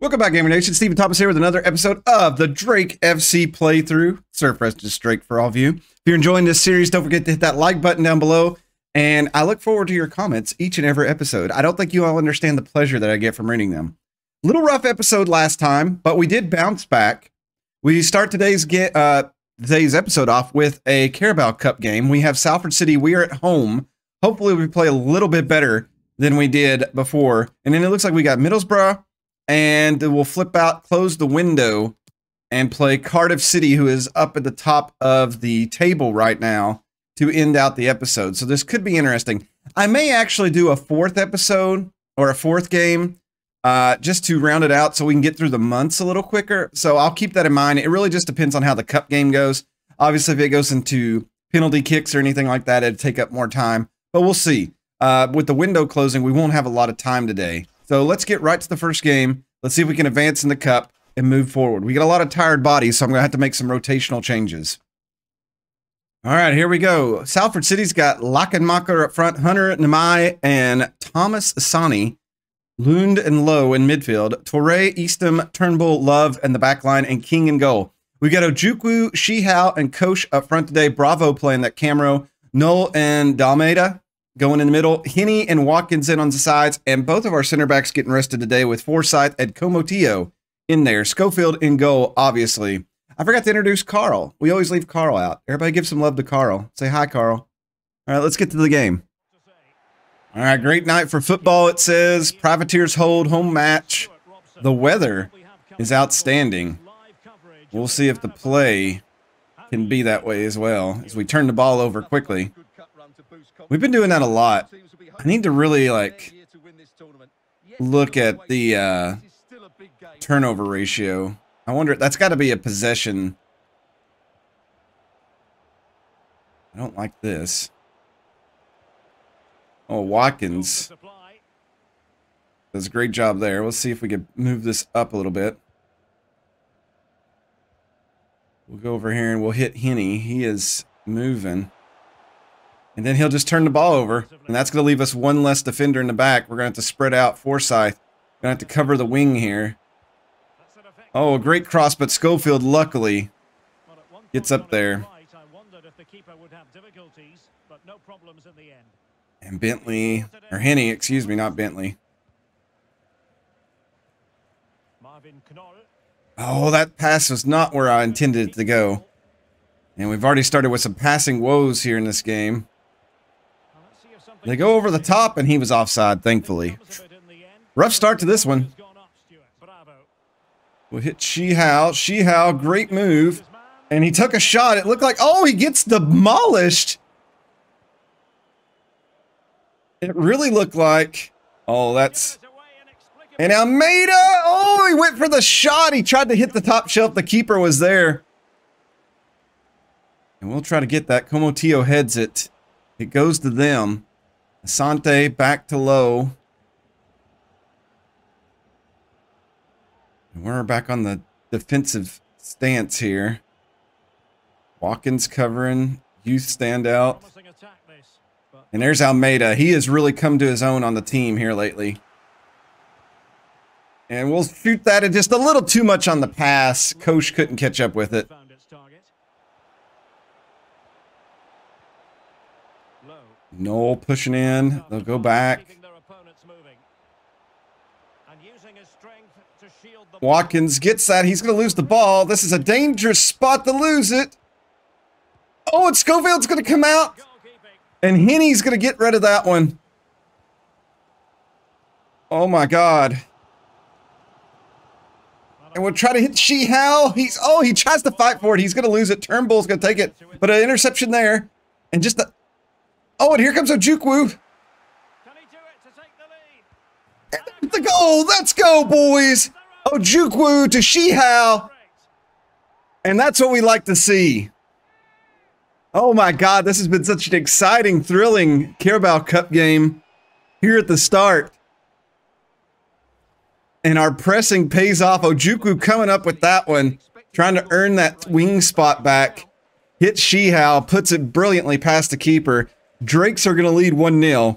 Welcome back, Gaming Nation. Stephen Thomas here with another episode of the Drake FC playthrough. Sir Francis Drake for all of you. If you're enjoying this series, don't forget to hit that like button down below. And I look forward to your comments each and every episode. I don't think you all understand the pleasure that I get from reading them. Little rough episode last time, but we did bounce back. We start today's episode off with a Carabao Cup game. We have Salford City. We are at home. Hopefully we play a little bit better than we did before. And then it looks like we got Middlesbrough. And we'll flip out, close the window, and play Cardiff City, who is up at the top of the table right now, to end out the episode. So this could be interesting. I may actually do a fourth episode or a fourth game just to round it out so we can get through the months a little quicker. So I'll keep that in mind. It really just depends on how the cup game goes. Obviously, if it goes into penalty kicks or anything like that, it'd take up more time. But we'll see. With the window closing, we won't have a lot of time today. So let's get right to the first game. Let's see if we can advance in the cup and move forward. We got a lot of tired bodies, so I'm going to have to make some rotational changes. All right, here we go. Salford City's got Lachenmacher up front, Hunter Nemai and Thomas Asani, Lund and Lowe in midfield, Torre, Eastham, Turnbull, Love in the back line, and King in goal. We got Ojukwu, Shihao, and Koch up front today. Bravo playing that Camero, Noel and Dalmeida going in the middle, Henney and Watkins in on the sides, and both of our center backs getting rested today with Forsyth and Komotio in there. Schofield in goal, obviously. I forgot to introduce Carl. We always leave Carl out. Everybody give some love to Carl. Say hi, Carl. All right, let's get to the game. All right, great night for football, it says. Privateers hold, home match. The weather is outstanding. We'll see if the play can be that way as well, as we turn the ball over quickly. We've been doing that a lot. I need to really, like, look at the turnover ratio. I wonder, that's got to be a possession. I don't like this. Oh, Watkins does a great job there. We'll see if we can move this up a little bit. We'll go over here and we'll hit Henney. He is moving. And then he'll just turn the ball over, and that's going to leave us one less defender in the back. We're going to have to spread out Forsyth. We're going to have to cover the wing here. Oh, a great cross, but Schofield luckily gets up there. And Bentley, or Henney, excuse me, not Bentley. Oh, that pass was not where I intended it to go. And we've already started with some passing woes here in this game. They go over the top, and he was offside, thankfully. Rough start to this one. We'll hit Shihao. Shihao, great move. And he took a shot. It looked like, oh, he gets demolished. It really looked like, oh, that's... And Almeida, oh, he went for the shot. He tried to hit the top shelf. The keeper was there. And we'll try to get that. Komotio heads it. It goes to them. Asante back to Lowe. And we're back on the defensive stance here. Watkins covering. Youth standout. And there's Almeida. He has really come to his own on the team here lately. And we'll shoot that at just a little too much on the pass. Koch couldn't catch up with it. Noel pushing in. They'll go back. Watkins gets that. He's going to lose the ball. This is a dangerous spot to lose it. Oh, and Schofield's going to come out. And Henney's going to get rid of that one. Oh, my God. And we'll try to hit Shihao. He's, oh, he tries to fight for it. He's going to lose it. Turnbull's going to take it. But an interception there. And just the... Oh, and here comes Ojukwu. And the goal. Let's go, boys. Ojukwu to Shihao. And that's what we like to see. Oh, my God. This has been such an exciting, thrilling Carabao Cup game here at the start. And our pressing pays off. Ojukwu coming up with that one, trying to earn that wing spot back. Hits Shihao, puts it brilliantly past the keeper. Drakes are going to lead 1-0.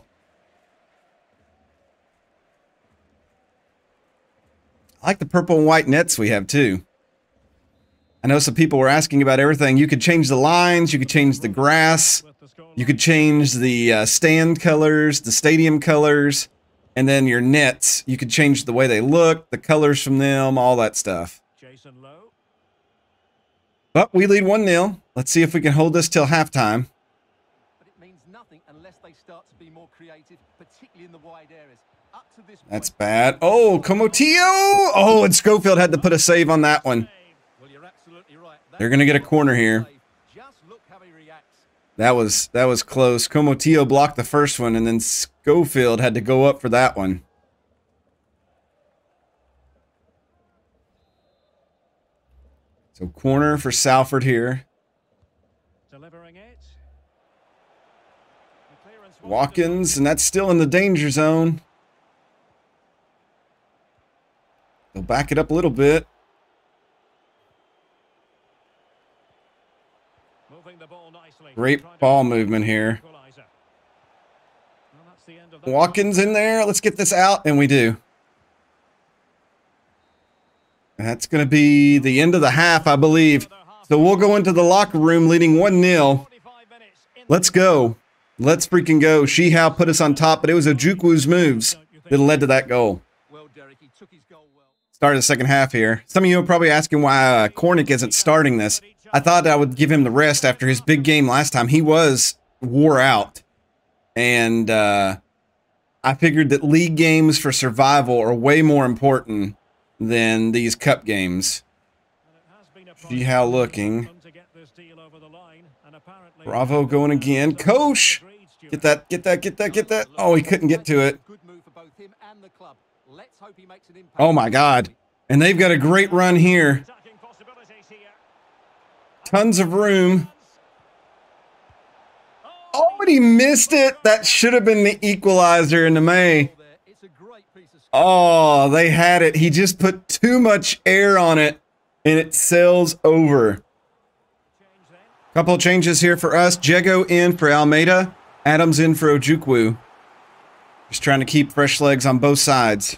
I like the purple and white nets we have too. I know some people were asking about everything. You could change the lines, you could change the grass, you could change the stand colors, the stadium colors, and then your nets. You could change the way they look, the colors from them, all that stuff. But we lead 1-0. Let's see if we can hold this till halftime. But it means nothing unless they start to be more creative, particularly in the wide areas. Up to this point. That's bad. Oh, Comotio! Oh, and Schofield had to put a save on that one. They're going to get a corner here. That was close. Comotio blocked the first one, and then Schofield had to go up for that one. So corner for Salford here. Watkins, and that's still in the danger zone. They'll back it up a little bit. Great ball movement here. Watkins in there. Let's get this out, and we do. That's going to be the end of the half, I believe. So we'll go into the locker room leading 1-0. Let's go. Let's freaking go. Sheehow put us on top, but it was Ojukwu's moves that led to that goal. Start of the second half here. Some of you are probably asking why Cornick isn't starting this. I thought I would give him the rest after his big game last time. He was wore out. And I figured that league games for survival are way more important than these cup games. Sheehow looking. Bravo going again. Coach! Get that, get that, get that, get that. Oh, he couldn't get to it. Oh, my God. And they've got a great run here. Tons of room. Oh, but he missed it. That should have been the equalizer in the May. Oh, they had it. He just put too much air on it, and it sails over. Couple changes here for us. Jego in for Almeida. Adams in for Ojukwu. Just trying to keep fresh legs on both sides.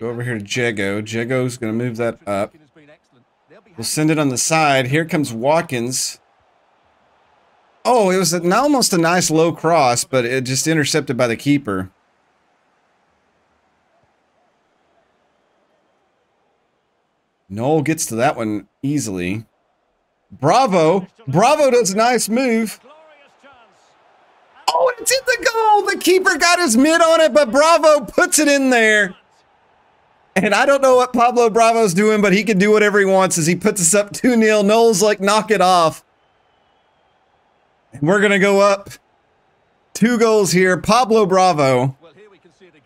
Go over here to Jego. Jego's going to move that up. We'll send it on the side. Here comes Watkins. Oh, it was almost a nice low cross, but it just intercepted by the keeper. Noel gets to that one easily. Bravo! Bravo does a nice move. Oh, it's in the goal! The keeper got his mid on it, but Bravo puts it in there. And I don't know what Pablo Bravo's doing, but he can do whatever he wants as he puts us up 2-0. Noel's like, knock it off. And we're going to go up 2 goals here. Pablo Bravo.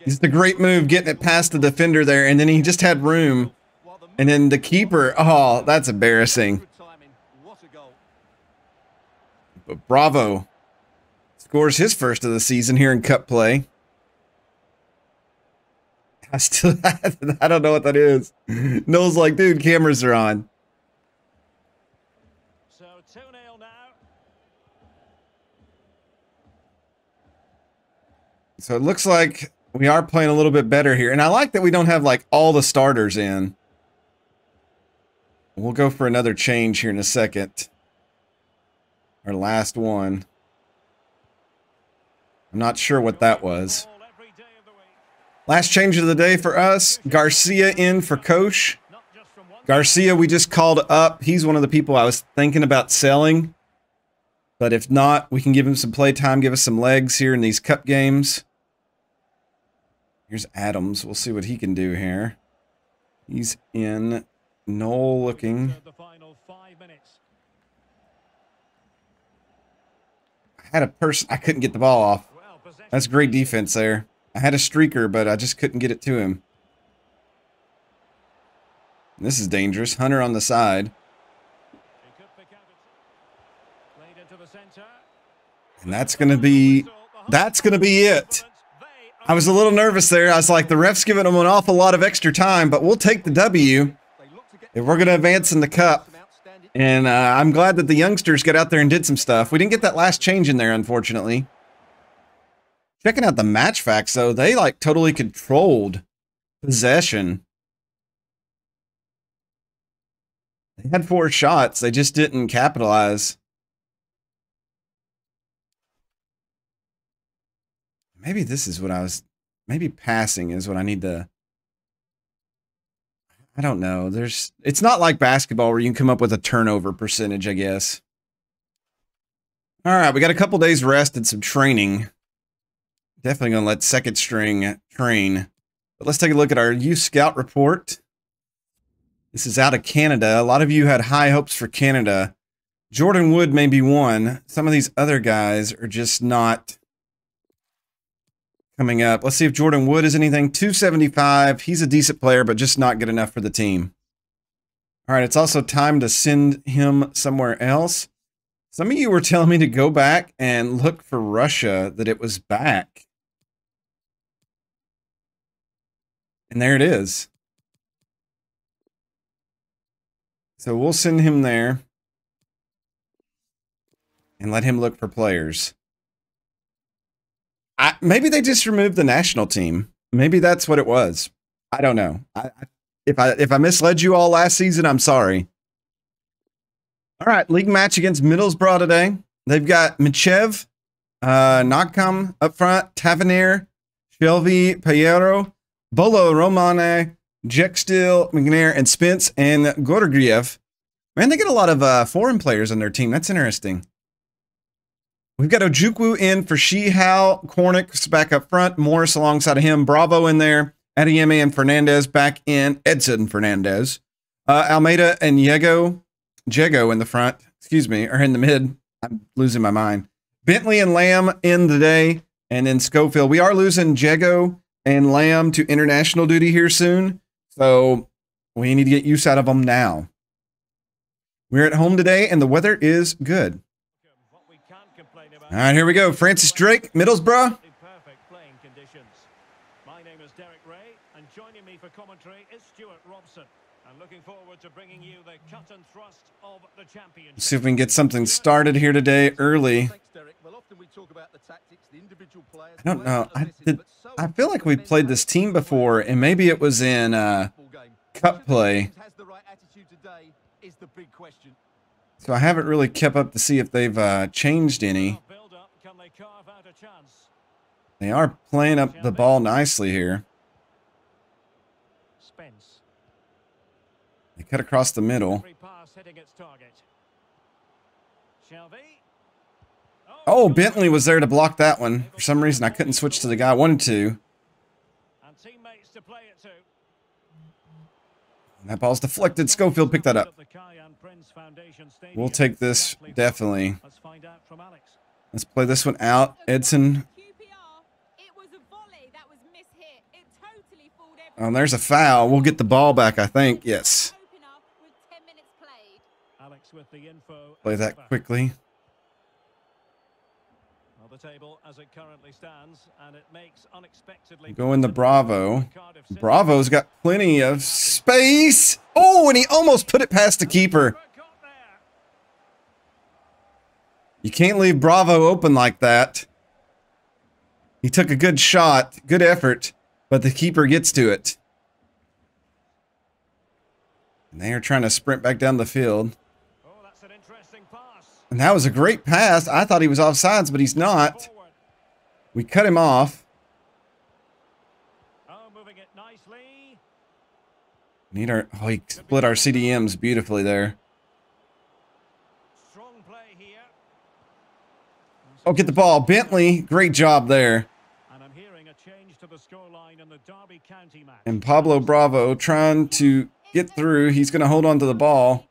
He's the great move, getting it past the defender there. And then he just had room. And then the keeper. Oh, that's embarrassing. But Bravo scores his first of the season here in cup play. I don't know what that is. Noel's like, dude, cameras are on. So 2-0 now. So it looks like we are playing a little bit better here. And I like that we don't have like all the starters in. We'll go for another change here in a second. Our last one. I'm not sure what that was. Last change of the day for us, Garcia in for Coach. Garcia, we just called up. He's one of the people I was thinking about selling. But if not, we can give him some play time, give us some legs here in these cup games. Here's Adams. We'll see what he can do here. He's in. Noel looking. I had a person. I couldn't get the ball off. That's great defense there. I had a streaker, but I just couldn't get it to him. This is dangerous. Hunter on the side. And that's going to be it. I was a little nervous there. I was like, the ref's giving them an awful lot of extra time, but we'll take the W. If we're going to advance in the cup. And I'm glad that the youngsters got out there and did some stuff. We didn't get that last change in there, unfortunately. Checking out the match facts, though, they like totally controlled possession. They had 4 shots. They just didn't capitalize. Maybe this is what I was... Maybe passing is what I need to... I don't know. There's... It's not like basketball where you can come up with a turnover percentage, I guess. All right, we got a couple days rest and some training. Definitely going to let second string train. But let's take a look at our youth scout report. This is out of Canada. A lot of you had high hopes for Canada. Jordan Wood may be one. Some of these other guys are just not coming up. Let's see if Jordan Wood is anything. 275. He's a decent player, but just not good enough for the team. All right, it's also time to send him somewhere else. Some of you were telling me to go back and look for Russia, that it was back. And there it is. So we'll send him there and let him look for players. Maybe they just removed the national team. Maybe that's what it was. I don't know. If I misled you all last season, I'm sorry. All right, league match against Middlesbrough today. They've got Michev, Nagcom up front, Tavernier, Shelby, Payero, Bolo, Romane, Jexteel, McNair, and Spence, and Gorgiev. Man, they get a lot of foreign players on their team. That's interesting. We've got Ojukwu in for Shihao, Cornick back up front, Morris alongside of him, Bravo in there, Adeyemi and Fernandez back in, Edson Fernandez, Almeida and Jego in the front, excuse me, or in the mid. I'm losing my mind. Bentley and Lamb in the day, and then Schofield. We are losing Jego and Lamb to international duty here soon. So we need to get use out of them now. We're at home today, and the weather is good. All right, here we go. Francis Drake, Middlesbrough. My name is Derek Ray, and joining me for commentary is Stuart Robson. I'm looking forward to bringing you the cut and thrust of the championship. Let's see if we can get something started here today early. I don't know. I feel like we played this team before, and maybe it was in cup play. So I haven't really kept up to see if they've changed any. They are playing up the ball nicely here. They cut across the middle. Oh, Bentley was there to block that one. For some reason, I couldn't switch to the guy I wanted to. And that ball's deflected. Schofield picked that up. We'll take this, definitely. Let's play this one out. Edson. Oh, there's a foul. We'll get the ball back, I think. Yes. Play that quickly. Go in the Bravo. Bravo's got plenty of space. Oh, and he almost put it past the keeper. You can't leave Bravo open like that. He took a good shot, good effort, but the keeper gets to it. And they are trying to sprint back down the field. And that was a great pass. I thought he was offsides, but he's not. We cut him off. Need our... Oh, he split our CDMs beautifully there. Oh, get the ball. Bentley, great job there. And Pablo Bravo trying to get through. He's going to hold on to the ball.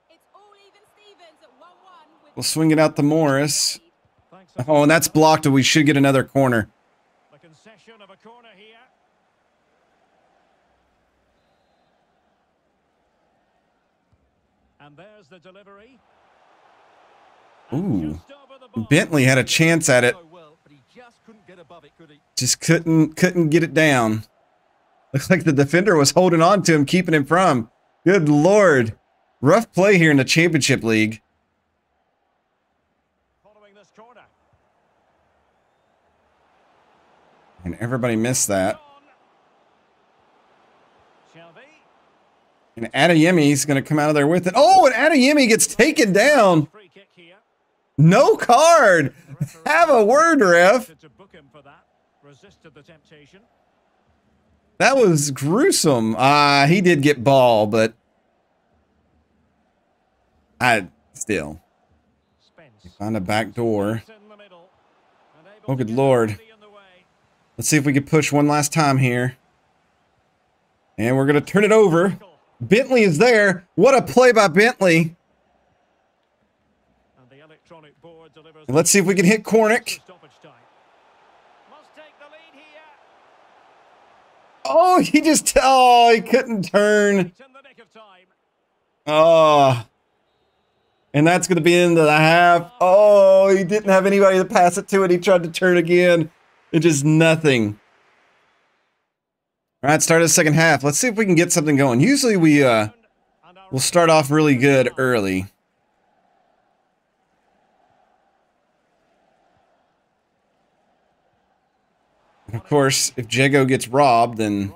We'll swing it out to Morris. Oh, and that's blocked. We should get another corner. The concession of a corner here. And there's the delivery. Ooh. Bentley had a chance at it. Just couldn't get it down. Looks like the defender was holding on to him, keeping him from. Good Lord. Rough play here in the Championship League. And everybody missed that. And Adeyemi's going to come out of there with it. Oh, and Adeyemi gets taken down. No card. Have a word, ref. That was gruesome. He did get ball, but I still find a back door. Oh, good Lord. Let's see if we can push one last time here. And we're going to turn it over. Bentley is there. What a play by Bentley. And let's see if we can hit Cornick. Oh, he just, oh, he couldn't turn. Oh, and that's going to be into the half. Oh, he didn't have anybody to pass it to, and he tried to turn again. It just nothing. All right, start of the second half. Let's see if we can get something going. Usually we'll start off really good early. And of course, if Jago gets robbed, then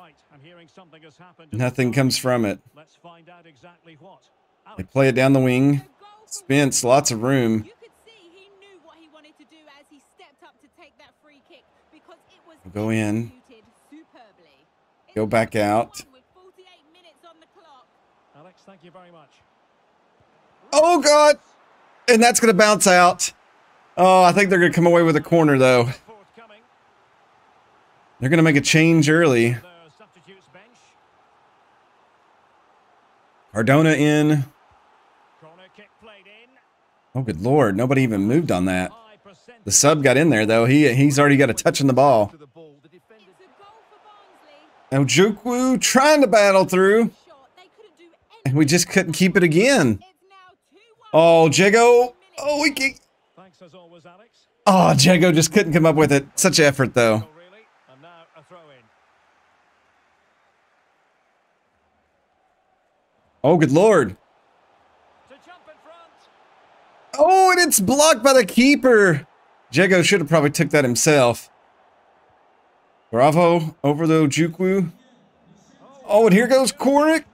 nothing comes from it. Let's find out exactly what. They play it down the wing. Spence, lots of room. Go in. Go back out. Alex, thank you very much. Oh, God. And that's going to bounce out. Oh, I think they're going to come away with a corner, though. They're going to make a change early. Cardona in. Oh, good Lord. Nobody even moved on that. The sub got in there, though. He's already got a touch on the ball. Ojukwu trying to battle through. And we just couldn't keep it again. Oh, Jago. Oh, we can't. Oh, Jago just couldn't come up with it. Such effort, though. Oh, good Lord. Oh, and it's blocked by the keeper. Jago should have probably took that himself. Bravo over the Ojukwu. Oh, and here goes Cornick.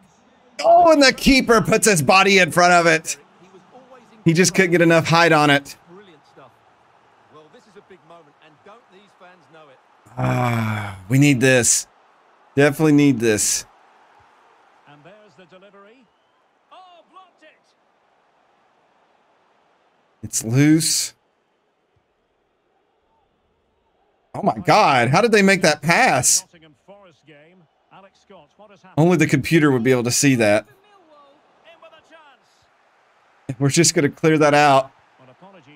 Oh, and the keeper puts his body in front of it. He just couldn't get enough height on it. Ah, we need this. Definitely need this. It's loose. Oh my God, how did they make that pass? Only the computer would be able to see that. We're just going to clear that out.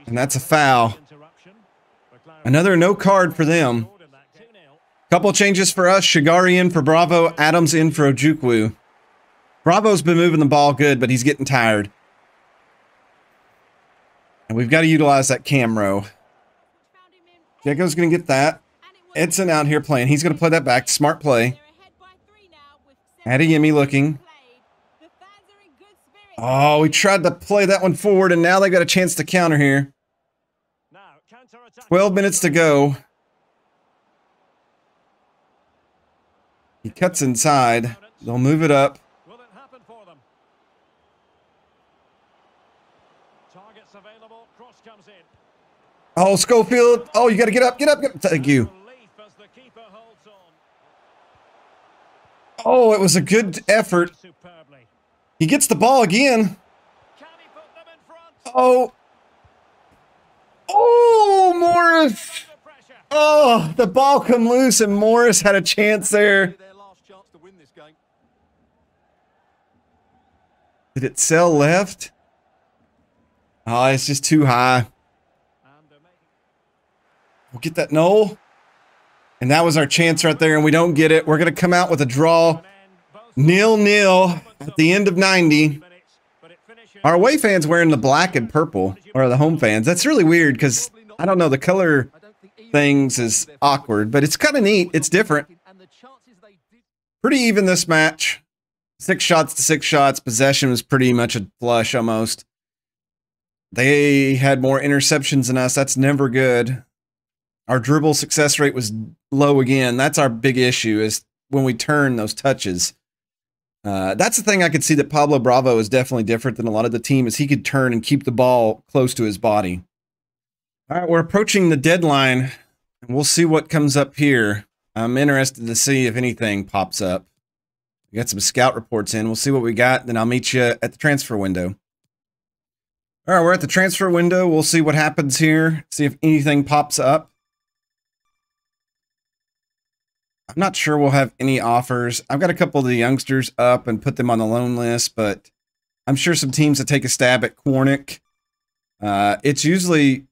And that's a foul. Another no card for them. Couple changes for us. Shigari in for Bravo, Adams in for Ojukwu. Bravo's been moving the ball good, but he's getting tired. And we've got to utilize that cam row. Jago's going to get that. Edson out here playing. He's going to play that back. Smart play. Adeyemi looking. Oh, we tried to play that one forward, and now they got a chance to counter here. 12 minutes to go. He cuts inside. They'll move it up. Oh, Schofield. Oh, you got to get up. Get up. Get up. Thank you. Oh, it was a good effort. He gets the ball again. Oh. Oh, Morris. Oh, the ball come loose and Morris had a chance there. Did it sail left? Oh, it's just too high. We'll get that Knoll. And that was our chance right there, and we don't get it. We're going to come out with a draw. 0-0 at the end of 90. Our away fans wearing the black and purple, or the home fans. That's really weird because, I don't know, the color things is awkward, but it's kind of neat. It's different. Pretty even this match. 6 shots to 6 shots. Possession was pretty much a flush almost. They had more interceptions than us. That's never good. Our dribble success rate was low again. That's our big issue, is when we turn those touches. That's the thing I could see that Pablo Bravo is definitely different than a lot of the team, is he could turn and keep the ball close to his body. All right, we're approaching the deadline, and we'll see what comes up here. I'm interested to see if anything pops up. We got some scout reports in. We'll see what we got, then I'll meet you at the transfer window. All right, we're at the transfer window. We'll see what happens here, see if anything pops up. I'm not sure we'll have any offers. I've got a couple of the youngsters up and put them on the loan list, but I'm sure some teams that take a stab at Cornick. It's usually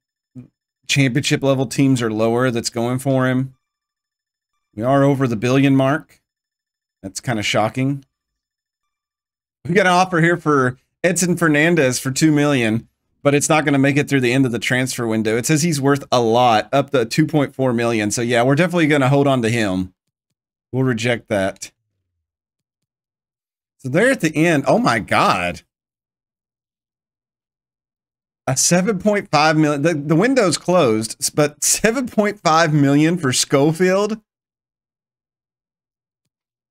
championship level teams or lower that's going for him. We are over the billion mark. That's kind of shocking. We got an offer here for Edson Fernandez for $2 million, but it's not going to make it through the end of the transfer window. It says he's worth a lot, up to $2.4 million. So yeah, we're definitely going to hold on to him. We'll reject that. So there at the end, oh my God. A 7.5 million, the window's closed, but 7.5 million for Schofield.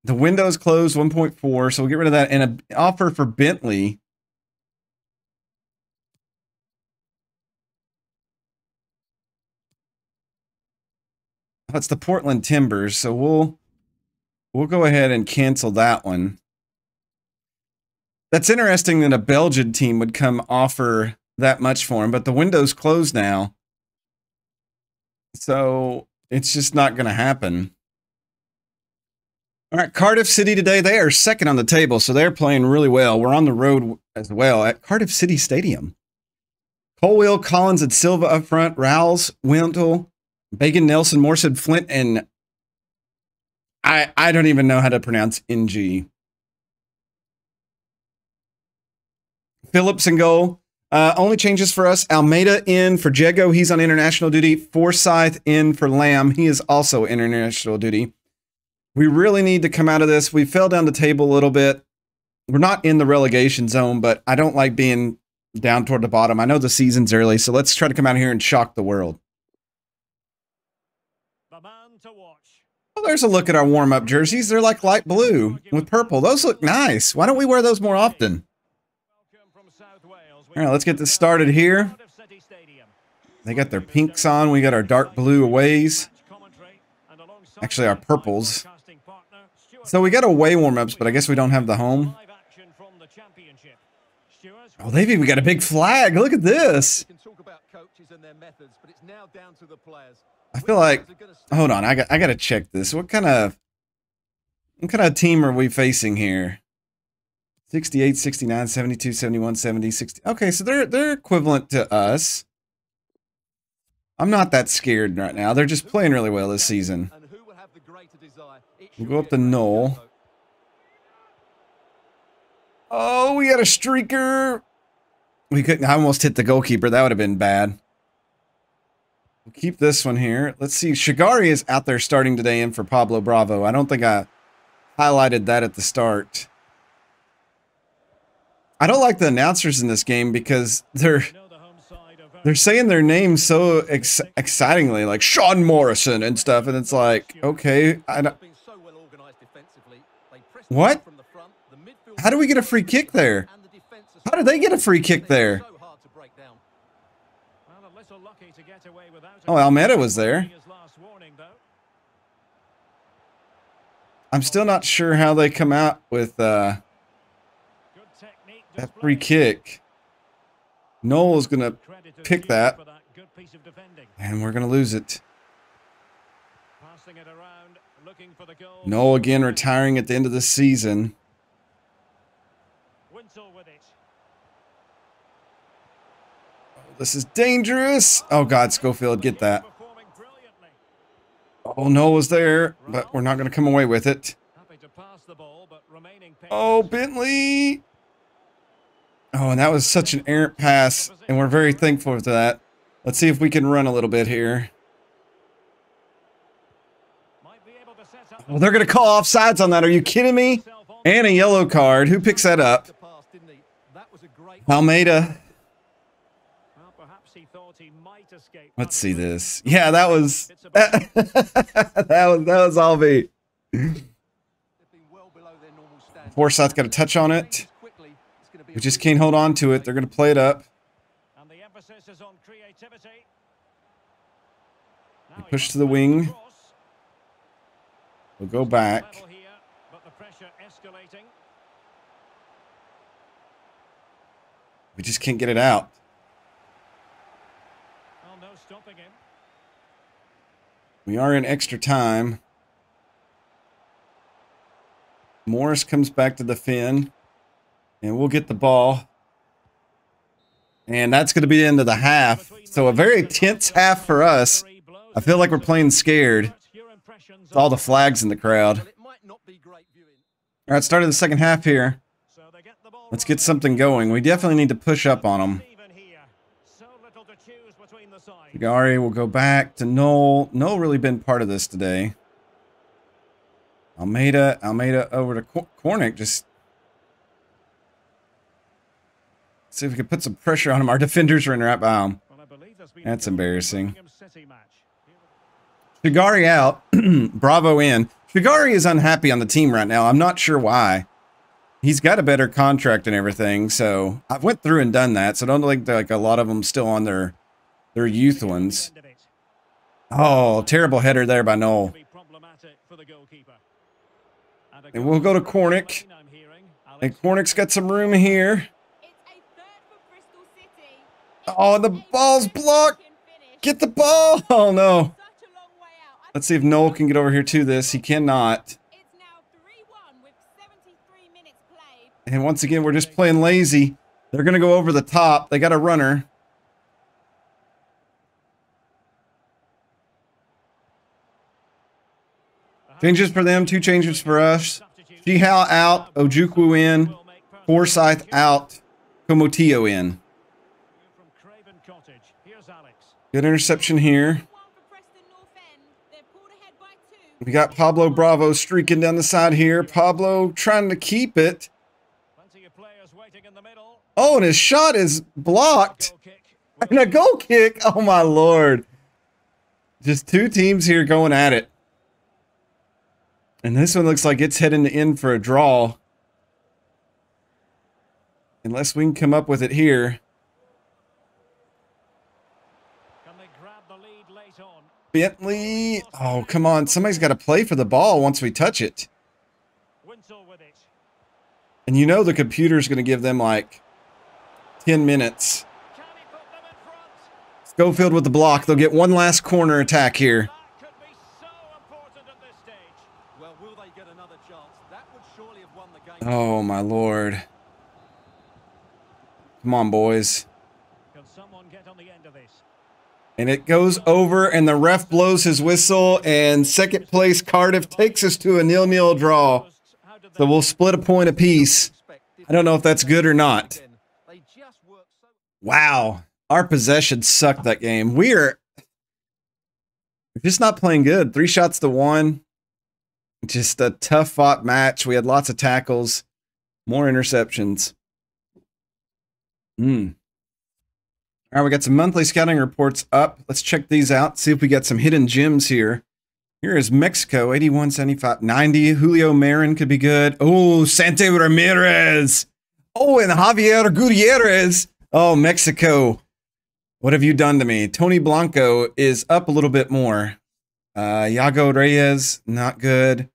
The window's closed, 1.4, so we'll get rid of that. And an offer for Bentley. That's the Portland Timbers, so we'll go ahead and cancel that one. That's interesting that a Belgian team would come offer that much for him, but the window's closed now, so it's just not going to happen. All right, Cardiff City today, they are second on the table, so they're playing really well. We're on the road as well at Cardiff City Stadium. Colwill, Collins, and Silva up front, Rowles, Wintle, Bacon, Nelson, Morsehead, Flint, and I don't even know how to pronounce NG. Phillips in goal. Only changes for us. Almeida in for Jego. He's on international duty. Forsyth in for Lamb. He is also international duty. We really need to come out of this. We fell down the table a little bit. We're not in the relegation zone, but I don't like being down toward the bottom. I know the season's early, so let's try to come out here and shock the world. Well, there's a look at our warm-up jerseys. They're like light blue with purple. Those look nice. Why don't we wear those more often? All right, let's get this started here. They got their pinks on. We got our dark blue aways. Actually, our purples. So we got away warm-ups, but I guess we don't have the home. Oh, they've even got a big flag. Look at this. I feel like, hold on, I got to check this. What kind of team are we facing here? 68, 69, 72, 71, 70, 60. Okay, so they're equivalent to us. I'm not that scared right now. They're just playing really well this season. We'll go up to Knoll. Oh, we got a streaker. We couldn't. I almost hit the goalkeeper. That would have been bad. We'll keep this one here. Let's see. Shigari is out there starting today in for Pablo Bravo. I don't think I highlighted that at the start. I don't like the announcers in this game because they're saying their names so excitingly, like Sean Morrison and stuff, and it's like, okay, I don't. What? How do we get a free kick there? How did they get a free kick there? Oh, Almeida was there. I'm still not sure how they come out with that free kick. Noel is going to pick that, and we're going to lose it. Noel again retiring at the end of the season. This is dangerous. Oh, God, Schofield, get that. Oh, Noel was there, but we're not going to come away with it. Oh, Bentley. Oh, and that was such an errant pass, and we're very thankful for that. Let's see if we can run a little bit here. Well, they're going to call offsides on that. Are you kidding me? And a yellow card. Who picks that up? Almeida. Let's see this. Yeah, that was that was Alvey. Forsyth got a touch on it. We just can't hold on to it. They're going to play it up. And the emphasis is on creativity. Push to the wing. We'll go back. We just can't get it out. We are in extra time. Morris comes back to the fin. And we'll get the ball. And that's going to be the end of the half. So a very tense half for us. I feel like we're playing scared. With all the flags in the crowd. All right, start of the second half here. Let's get something going. We definitely need to push up on them. Gari will go back to Noel. Noel really been part of this today. Almeida over to Cornick. Just see if we can put some pressure on him. Our defenders are in right by him. That's embarrassing. Shigari out. Bravo in. Shigari is unhappy on the team right now. I'm not sure why. He's got a better contract and everything, so I've went through and done that. So I don't think like a lot of them still on their youth ones. Oh, terrible header there by Noel. And we'll go to Cornick. And Cornick's got some room here. Oh, the ball's blocked. Get the ball. Oh, no. Let's see if Noel can get over here to this. He cannot. And once again, we're just playing lazy. They're going to go over the top. They got a runner. Changes for them, 2 changes for us. Jihao out, Ojukwu in, Forsyth out, Komotio in. Good interception here. We got Pablo Bravo streaking down the side here. Pablo trying to keep it. Oh, and his shot is blocked. And a goal kick. Oh, my Lord. Just 2 teams here going at it. And this one looks like it's heading to end for a draw. Unless we can come up with it here. Can they grab the lead late on? Bentley. Oh, come on. Somebody's got to play for the ball once we touch it. With it. And you know the computer's going to give them like 10 minutes. Schofield with the block. They'll get one last corner attack here. Oh, my Lord. Come on, boys. Can someone get on the end of this? And it goes over, and the ref blows his whistle, and second place Cardiff takes us to a 0-0 draw. So we'll split a point apiece. I don't know if that's good or not. Wow. Our possession sucked that game. We're just not playing good. 3 shots to 1. Just a tough fought match. We had lots of tackles, more interceptions. All right, we got some monthly scouting reports up. Let's check these out, see if we got some hidden gems here. Here is Mexico, 81, 75, 90. Julio Marin could be good. Oh, Santi Ramirez. Oh, and Javier Gutierrez. Oh, Mexico. What have you done to me? Tony Blanco is up a little bit more. Yago Reyes, not good.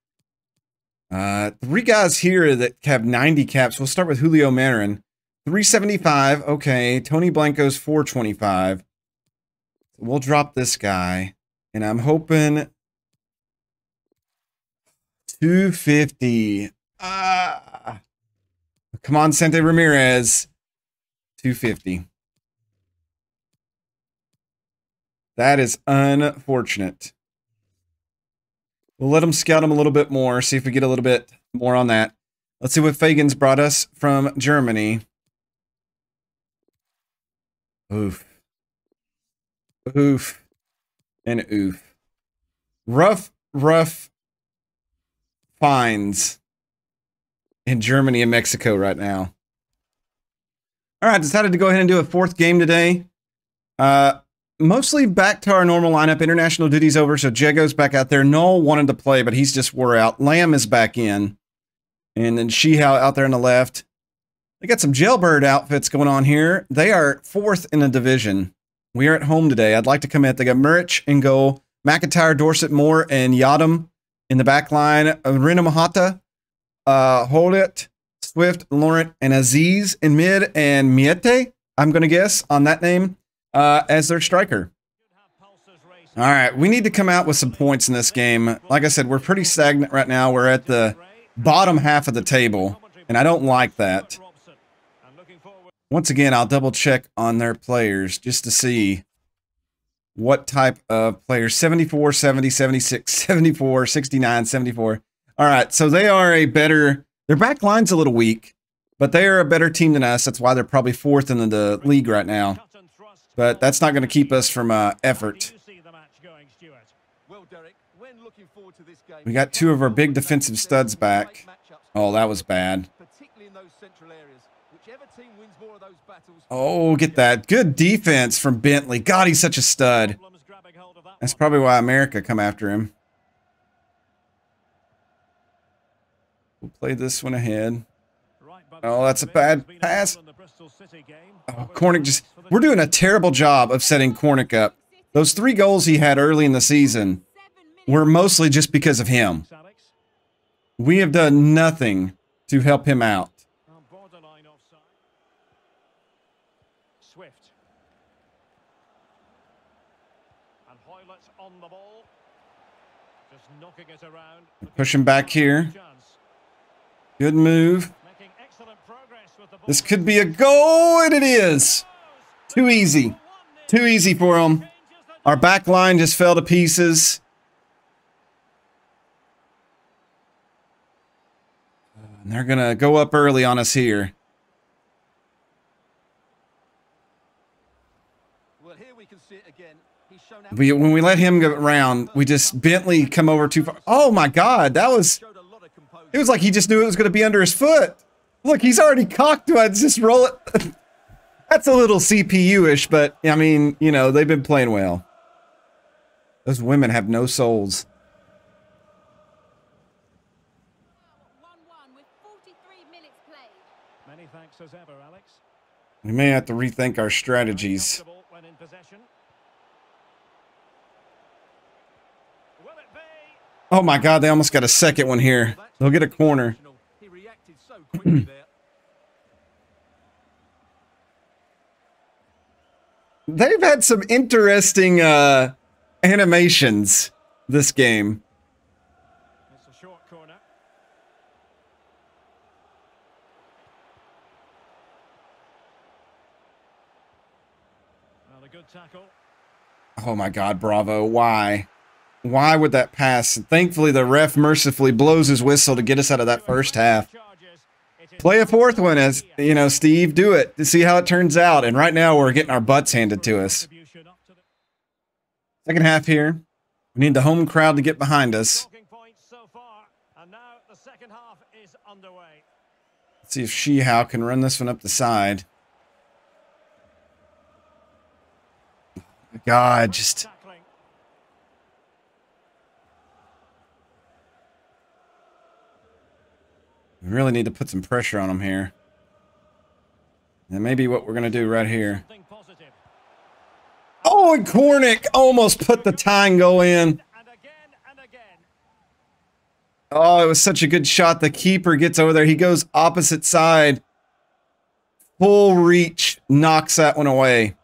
3 guys here that have 90 caps. We'll start with Julio Marin. 375, okay. Tony Blanco's 425. We'll drop this guy. And I'm hoping 250. Come on, Santi Ramirez. 250. That is unfortunate. We'll let them scout him a little bit more, see if we get a little bit more on that. Let's see what Fagan's brought us from Germany. Oof. Oof. And oof. Rough finds in Germany and Mexico right now. All right, decided to go ahead and do a 4th game today. mostly back to our normal lineup. International duty's over, so Jago's back out there. Noel wanted to play, but he's just wore out. Lamb is back in. And then Sheehow out there on the left. They got some jailbird outfits going on here. They are fourth in the division. We are at home today. I'd like to come in. They got Murich and goal, McIntyre, Dorset, Moore, and Yadam in the back line. Renamahata, Holit, Swift, Laurent, and Aziz in mid, and Miete, I'm going to guess, on that name, as their striker. All right, we need to come out with some points in this game. Like I said, we're pretty stagnant right now. We're at the bottom half of the table, and I don't like that. Once again, I'll double check on their players just to see what type of players. 74, 70, 76, 74, 69, 74. All right, so they are a better... Their back line's a little weak, but they are a better team than us. That's why they're probably fourth in the league right now. But that's not going to keep us from effort. We got two of our big defensive studs back. Oh, that was bad. Oh, get that. Good defense from Bentley. God, he's such a stud. That's probably why America come after him. We'll play this one ahead. Oh, that's a bad pass. Oh, Cornick just... We're doing a terrible job of setting Cornick up. Those three goals he had early in the season were mostly just because of him. We have done nothing to help him out. Pushing back here. Good move. This could be a goal, and it is. Too easy. Too easy for him. Our back line just fell to pieces. And they're going to go up early on us here. When we let him go around, we just Bentley come over too far. Oh my God, that was... It was like he just knew it was going to be under his foot. Look, he's already cocked. Do I just roll it? That's a little CPU-ish, but I mean, you know, they've been playing well. Those women have no souls. We may have to rethink our strategies. Oh my God, they almost got a second one here. They'll get a corner. He reacted so quickly there. They've had some interesting animations this game. It's a short corner. Well, a good tackle. Oh my God, bravo. Why? Why would that pass? Thankfully, the ref mercifully blows his whistle to get us out of that first half. Play a fourth one, as you know, Steve. Do it to see how it turns out. And right now, we're getting our butts handed to us. Second half here. We need the home crowd to get behind us. Let's see if Sheehow can run this one up the side. God, just... We really need to put some pressure on them here. That may be what we're going to do right here. Oh, and Cornick almost put the tying goal in. Oh, it was such a good shot. The keeper gets over there. He goes opposite side. Full reach. Knocks that one away.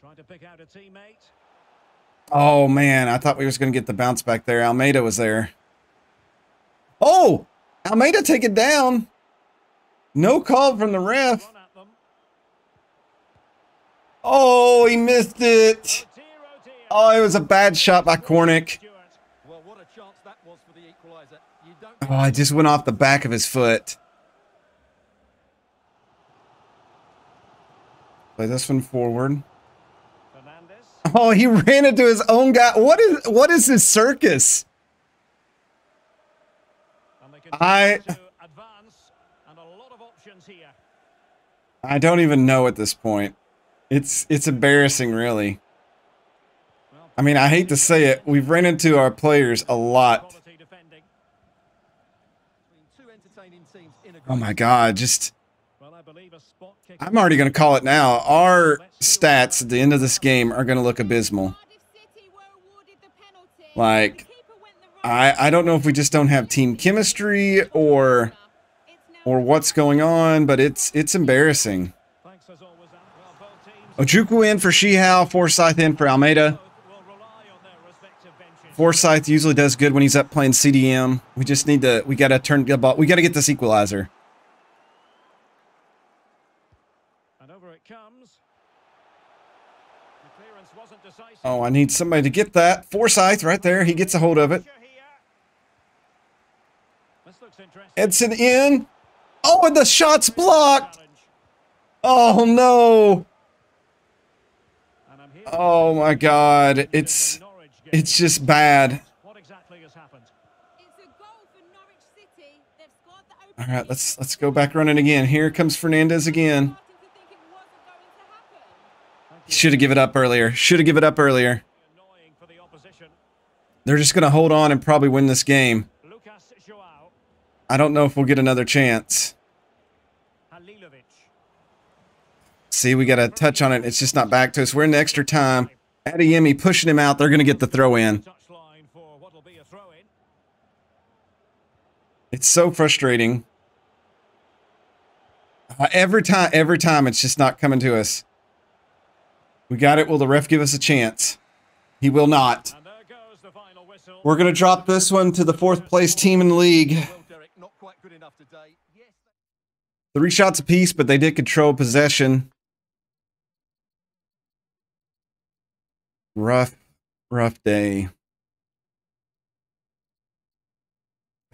Trying to pick out a teammate. Oh, man, I thought we was going to get the bounce back there. Almeida was there. Oh, Almeida take it down. No call from the ref. Oh, he missed it. Oh, it was a bad shot by Cornick. Oh, it just went off the back of his foot. Play this one forward. Oh, he ran into his own guy. What is this circus? I I don't even know at this point. It's embarrassing, really. I mean, I hate to say it, we've ran into our players a lot. Oh my God, just... I'm already going to call it now. Our stats at the end of this game are going to look abysmal. Like, I don't know if we just don't have team chemistry or what's going on, but it's embarrassing. Ojukwu in for Sheehow, Forsyth in for Almeida. Forsyth usually does good when he's up playing CDM. We just need to, we got to turn the ball, we got to get this equalizer. Oh, I need somebody to get that. Forsyth right there. He gets a hold of it. Edson in. Oh, and the shot's blocked. Oh, no. Oh, my God. It's just bad. All right, let's go back running again. Here comes Fernandez again. Should have given it up earlier. Should have given it up earlier. They're just going to hold on and probably win this game. I don't know if we'll get another chance. See, we got a touch on it. It's just not back to us. We're in the extra time. Adeyemi pushing him out. They're going to get the throw in. It's so frustrating. Every time it's just not coming to us. We got it. Will the ref give us a chance? He will not. We're going to drop this one to the fourth place team in the league. 3 shots apiece, but they did control possession. Rough day.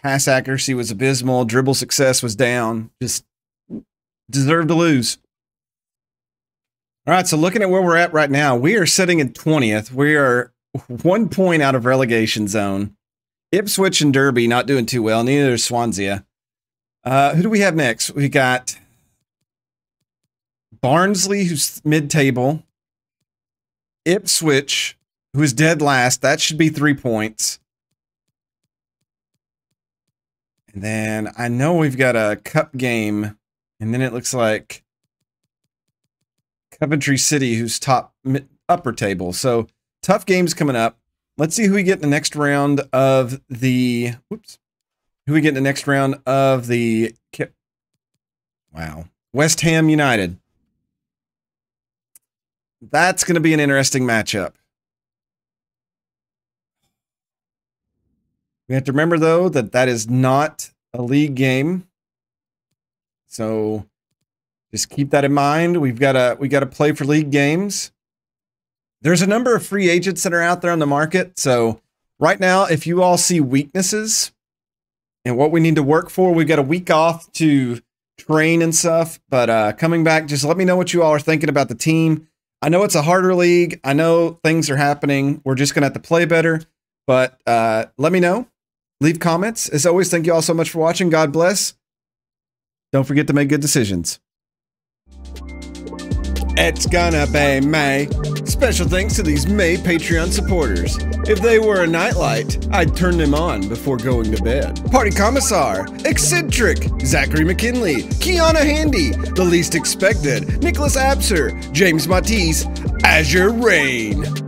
Pass accuracy was abysmal. Dribble success was down. Just deserved to lose. All right, so looking at where we're at right now, we are sitting in 20th. We are 1 point out of relegation zone. Ipswich and Derby not doing too well, neither is Swansea. Who do we have next? We got Barnsley, who's mid-table. Ipswich, who is dead last. That should be 3 points. And then I know we've got a cup game, and then it looks like Coventry City, who's top upper table. So tough games coming up. Let's see who we get in the next round of the. Whoops. Who we get in the next round of the. Wow. West Ham United. That's going to be an interesting matchup. We have to remember, though, that that is not a league game. So. Just keep that in mind. We gotta play for league games. There's a number of free agents that are out there on the market. So right now, if you all see weaknesses and what we need to work for, we've got a week off to train and stuff. But coming back, just let me know what you all are thinking about the team. I know it's a harder league. I know things are happening. We're just gonna have to play better. But let me know. Leave comments. As always, thank you all so much for watching. God bless. Don't forget to make good decisions. It's gonna be May. Special thanks to these May Patreon supporters. If they were a nightlight, I'd turn them on before going to bed. Party Commissar, Eccentric, Zachary McKinley, Kiana Handy, The Least Expected, Nicholas Abser, James Matisse, Azure Rain.